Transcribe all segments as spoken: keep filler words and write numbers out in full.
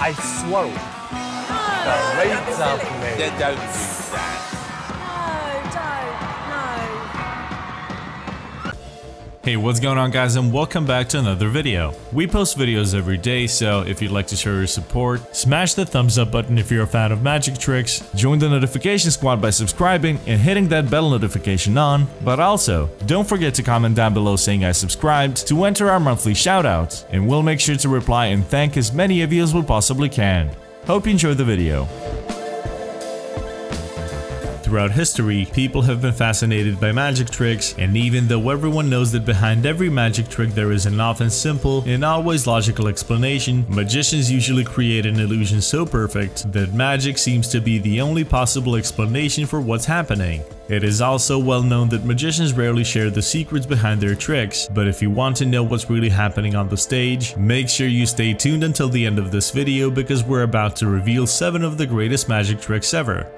I swore. No, right up me. They don't do that. No, don't, no. Hey, what's going on, guys, and welcome back to another video. We post videos every day, so if you'd like to show your support, smash the thumbs up button if you're a fan of magic tricks, join the notification squad by subscribing and hitting that bell notification on, but also, don't forget to comment down below saying I subscribed to enter our monthly shoutouts, and we'll make sure to reply and thank as many of you as we possibly can. Hope you enjoyed the video. Throughout history, people have been fascinated by magic tricks, and even though everyone knows that behind every magic trick there is an often simple and always logical explanation, magicians usually create an illusion so perfect that magic seems to be the only possible explanation for what's happening. It is also well known that magicians rarely share the secrets behind their tricks, but if you want to know what's really happening on the stage, make sure you stay tuned until the end of this video because we're about to reveal seven of the greatest magic tricks ever.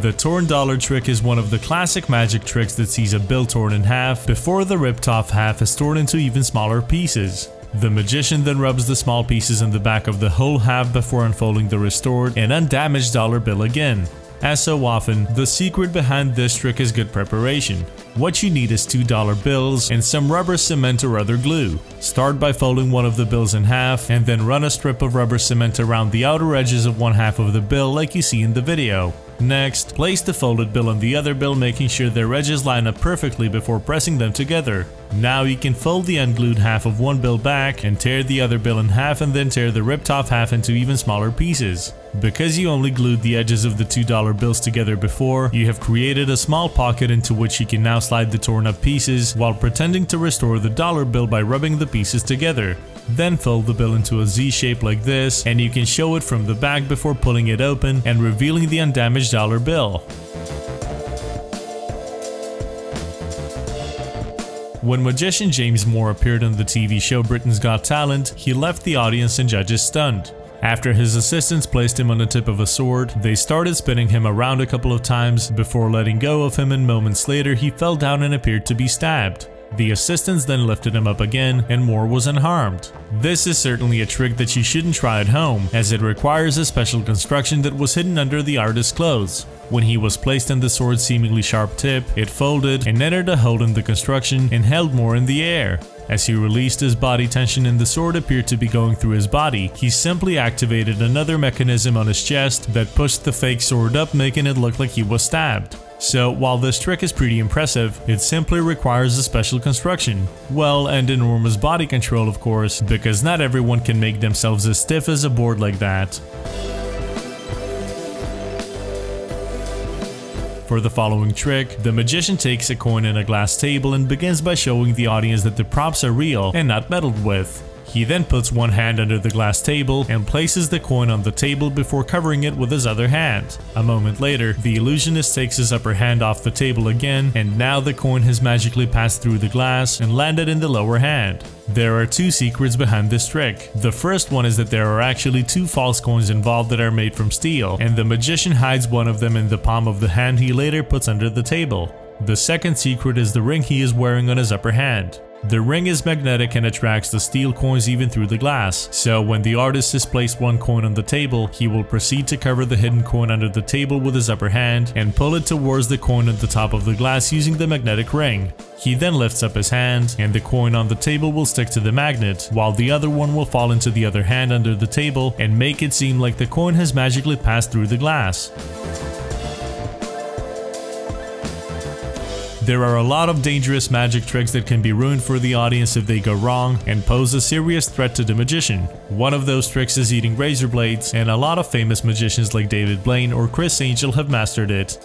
The torn dollar trick is one of the classic magic tricks that sees a bill torn in half before the ripped off half is torn into even smaller pieces. The magician then rubs the small pieces in the back of the whole half before unfolding the restored and undamaged dollar bill again. As so often, the secret behind this trick is good preparation. What you need is two dollar bills and some rubber, cement or other glue. Start by folding one of the bills in half and then run a strip of rubber cement around the outer edges of one half of the bill like you see in the video. Next, place the folded bill on the other bill, making sure their edges line up perfectly before pressing them together. Now you can fold the unglued half of one bill back and tear the other bill in half and then tear the ripped off half into even smaller pieces. Because you only glued the edges of the two dollar bills together before, you have created a small pocket into which you can now slide the torn up pieces while pretending to restore the dollar bill by rubbing the pieces together. Then fold the bill into a Z shape like this, and you can show it from the back before pulling it open and revealing the undamaged dollar bill. When magician James Moore appeared on the T V show Britain's Got Talent, he left the audience and judges stunned. After his assistants placed him on the tip of a sword, they started spinning him around a couple of times before letting go of him, and moments later he fell down and appeared to be stabbed. The assistants then lifted him up again, and Moore was unharmed. This is certainly a trick that you shouldn't try at home, as it requires a special construction that was hidden under the artist's clothes. When he was placed on the sword's seemingly sharp tip, it folded and entered a hole in the construction and held Moore in the air. As he released his body tension and the sword appeared to be going through his body, he simply activated another mechanism on his chest that pushed the fake sword up, making it look like he was stabbed. So, while this trick is pretty impressive, it simply requires a special construction. Well, and enormous body control, of course, because not everyone can make themselves as stiff as a board like that. For the following trick, the magician takes a coin and a glass table and begins by showing the audience that the props are real and not meddled with. He then puts one hand under the glass table and places the coin on the table before covering it with his other hand. A moment later, the illusionist takes his upper hand off the table again, and now the coin has magically passed through the glass and landed in the lower hand. There are two secrets behind this trick. The first one is that there are actually two false coins involved that are made from steel, and the magician hides one of them in the palm of the hand he later puts under the table. The second secret is the ring he is wearing on his upper hand. The ring is magnetic and attracts the steel coins even through the glass, so when the artist has placed one coin on the table, he will proceed to cover the hidden coin under the table with his upper hand and pull it towards the coin on the top of the glass using the magnetic ring. He then lifts up his hand, and the coin on the table will stick to the magnet, while the other one will fall into the other hand under the table and make it seem like the coin has magically passed through the glass. There are a lot of dangerous magic tricks that can be ruined for the audience if they go wrong and pose a serious threat to the magician. One of those tricks is eating razor blades, and a lot of famous magicians like David Blaine or Chris Angel have mastered it.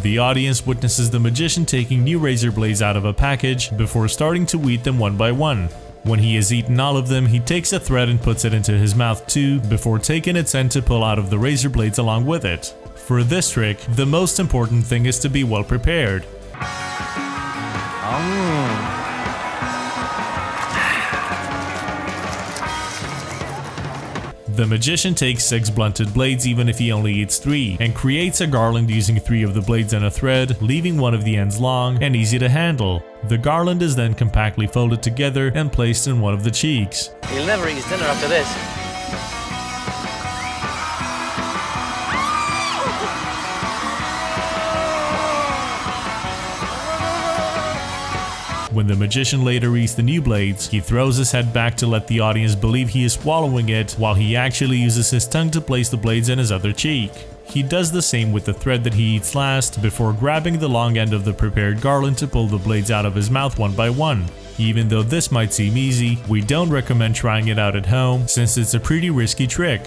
The audience witnesses the magician taking new razor blades out of a package before starting to eat them one by one. When he has eaten all of them, he takes a thread and puts it into his mouth too, before taking its end to pull out of the razor blades along with it. For this trick, the most important thing is to be well prepared. Oh. The magician takes six blunted blades even if he only eats three, and creates a garland using three of the blades and a thread, leaving one of the ends long and easy to handle. The garland is then compactly folded together and placed in one of the cheeks. He'll never eat his dinner after this. When the magician later eats the new blades, he throws his head back to let the audience believe he is swallowing it, while he actually uses his tongue to place the blades in his other cheek. He does the same with the thread that he eats last, before grabbing the long end of the prepared garland to pull the blades out of his mouth one by one. Even though this might seem easy, we don't recommend trying it out at home, since it's a pretty risky trick.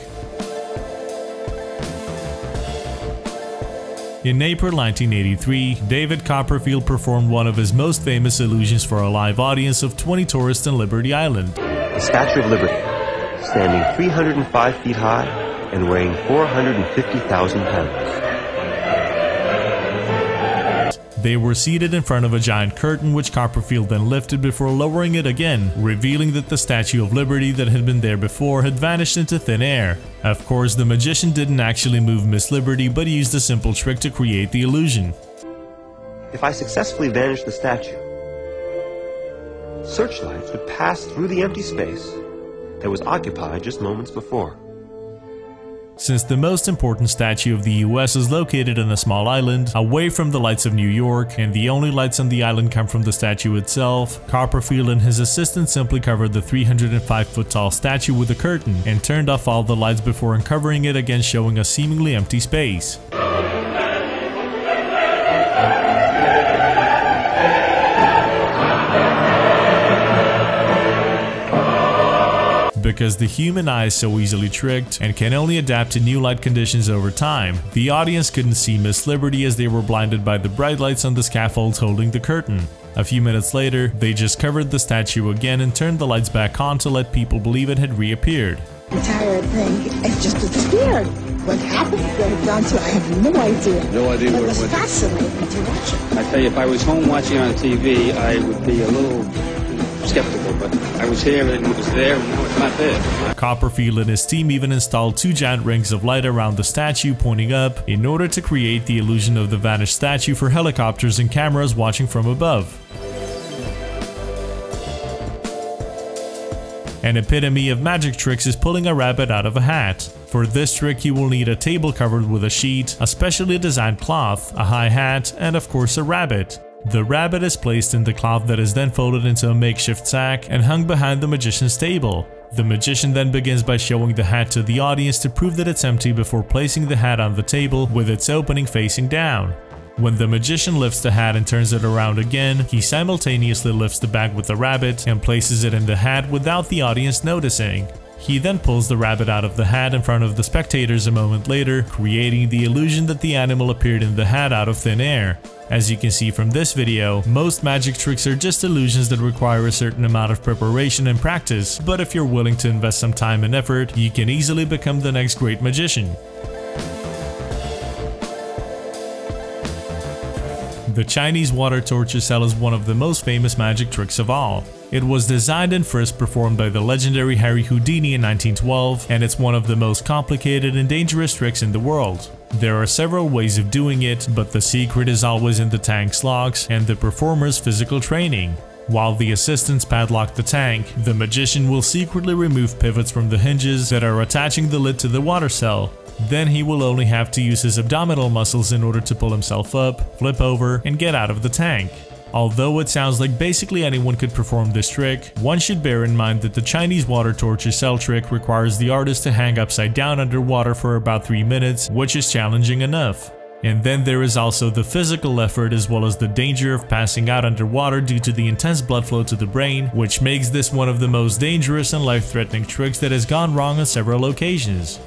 In April nineteen eighty-three, David Copperfield performed one of his most famous illusions for a live audience of twenty tourists in Liberty Island. The Statue of Liberty, standing three hundred five feet high and weighing four hundred fifty thousand pounds. They were seated in front of a giant curtain, which Copperfield then lifted before lowering it again, revealing that the Statue of Liberty that had been there before had vanished into thin air. Of course, the magician didn't actually move Miss Liberty, but used a simple trick to create the illusion. If I successfully vanish the statue, searchlights would pass through the empty space that was occupied just moments before. Since the most important statue of the U S is located on a small island, away from the lights of New York, and the only lights on the island come from the statue itself, Copperfield and his assistant simply covered the three hundred five foot tall statue with a curtain, and turned off all the lights before uncovering it again, showing a seemingly empty space. Because the human eye is so easily tricked and can only adapt to new light conditions over time, the audience couldn't see Miss Liberty as they were blinded by the bright lights on the scaffolds holding the curtain. A few minutes later, they just covered the statue again and turned the lights back on to let people believe it had reappeared. The tired thing, it just disappeared. What happened, where it gone to, I have no idea. No idea where it went. It was fascinating to watch it. I tell you, if I was home watching on T V, I would be a little skeptical, but I was here and it was there, and now it's not there. Copperfield and his team even installed two giant rings of light around the statue pointing up in order to create the illusion of the vanished statue for helicopters and cameras watching from above. An epitome of magic tricks is pulling a rabbit out of a hat. For this trick, you will need a table covered with a sheet, a specially designed cloth, a high hat, and of course a rabbit. The rabbit is placed in the cloth that is then folded into a makeshift sack and hung behind the magician's table. The magician then begins by showing the hat to the audience to prove that it's empty before placing the hat on the table with its opening facing down. When the magician lifts the hat and turns it around again, he simultaneously lifts the bag with the rabbit and places it in the hat without the audience noticing. He then pulls the rabbit out of the hat in front of the spectators a moment later, creating the illusion that the animal appeared in the hat out of thin air. As you can see from this video, most magic tricks are just illusions that require a certain amount of preparation and practice, but if you're willing to invest some time and effort, you can easily become the next great magician. The Chinese water torture cell is one of the most famous magic tricks of all. It was designed and first performed by the legendary Harry Houdini in nineteen twelve, and it's one of the most complicated and dangerous tricks in the world. There are several ways of doing it, but the secret is always in the tank's locks and the performer's physical training. While the assistants padlock the tank, the magician will secretly remove pivots from the hinges that are attaching the lid to the water cell. Then he will only have to use his abdominal muscles in order to pull himself up, flip over, and get out of the tank. Although it sounds like basically anyone could perform this trick, one should bear in mind that the Chinese water torture cell trick requires the artist to hang upside down underwater for about three minutes, which is challenging enough. And then there is also the physical effort as well as the danger of passing out underwater due to the intense blood flow to the brain, which makes this one of the most dangerous and life-threatening tricks that has gone wrong on several occasions.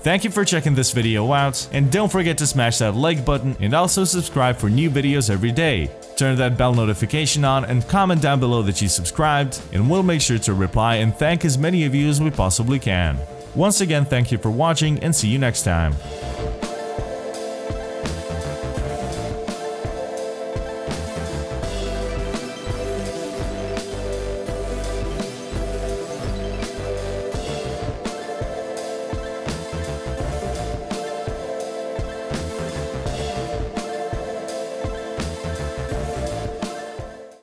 Thank you for checking this video out, and don't forget to smash that like button and also subscribe for new videos every day. Turn that bell notification on and comment down below that you subscribed, and we'll make sure to reply and thank as many of you as we possibly can. Once again, thank you for watching and see you next time.